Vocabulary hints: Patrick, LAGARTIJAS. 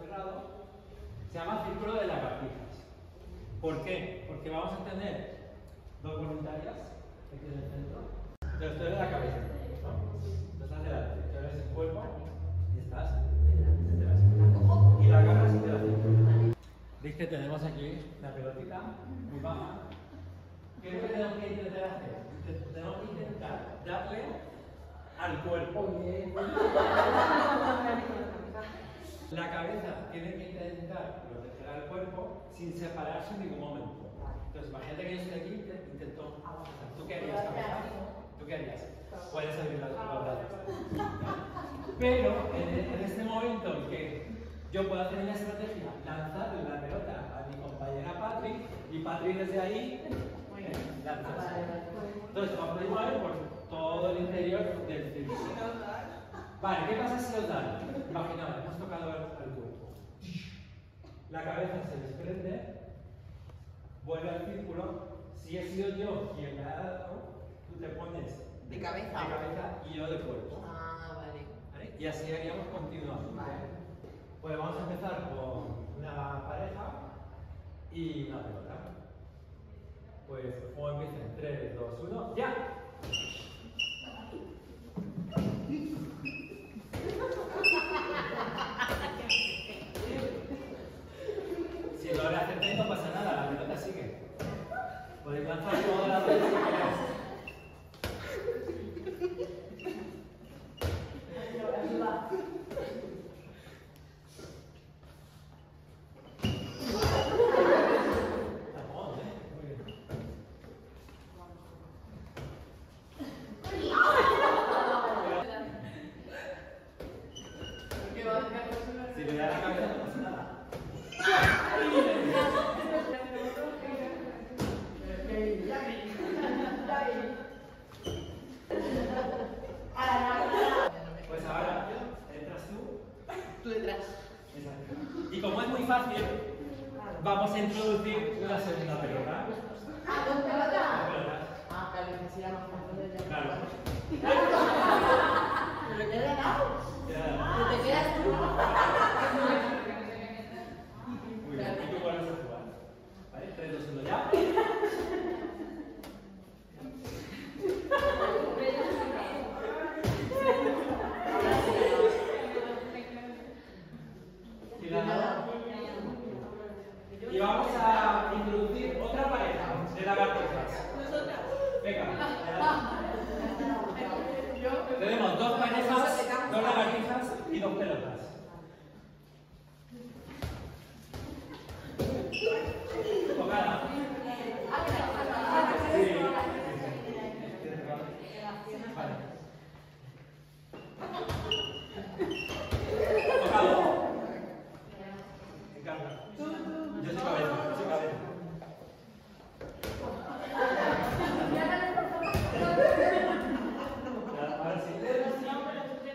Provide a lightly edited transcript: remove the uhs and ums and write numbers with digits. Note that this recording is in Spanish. cerrado, se llama círculo de lagartijas. ¿Por qué? Porque vamos a tener dos voluntarias aquí en el centro. Entonces tú eres la cabeza, ¿no? Tú estás delante, tú eres el cuerpo y estás detrás. Y la agarras y te la cierras. Veis que tenemos aquí la pelotita muy baja. ¿Qué es lo que tenemos que intentar hacer? Tenemos que intentar darle al cuerpo. La cabeza tiene que intentar proteger al cuerpo sin separarse en ningún momento. Entonces, imagínate que yo estoy aquí y intento. ¿Tú qué harías? ¿Tú qué harías? Puedes abrir los brazos. Pero en este momento en que yo puedo hacer una estrategia, lanzarle la pelota a mi compañera Patrick y Patrick desde ahí lanzas. Entonces, vamos a mover por todo el interior del círculo. Vale, ¿qué pasa si os dan? Imaginaos, hemos tocado al cuerpo. La cabeza se desprende, vuelve al círculo. Si he sido yo quien la ha dado, tú te pones de cabeza y yo de cuerpo. Ah, vale. ¿Vale? Y así haríamos continuamente. Vale. Pues vamos a empezar con una pareja y una pelota. Pues, como empieza en 3, 2, 1, ¡ya! Si lo haces, no pasa nada, la pelota sigue. Podéis lanzar todas las veces que vamos a introducir una segunda pelota. ¿A dos pelotas? Ah, claro, que si la más grande. Claro. ¿Pero te he dado? ¿Te quedas tú? Muy bien, ¿y tú cuál vas a jugar? ¿Vale? 3, 2, 1, ya. Tenemos dos parejas, dos lagartijas y dos pelotas. Tocada. Sí. Vale. Tocado. Me encanta. Yo soy cabeza. Ahora sí.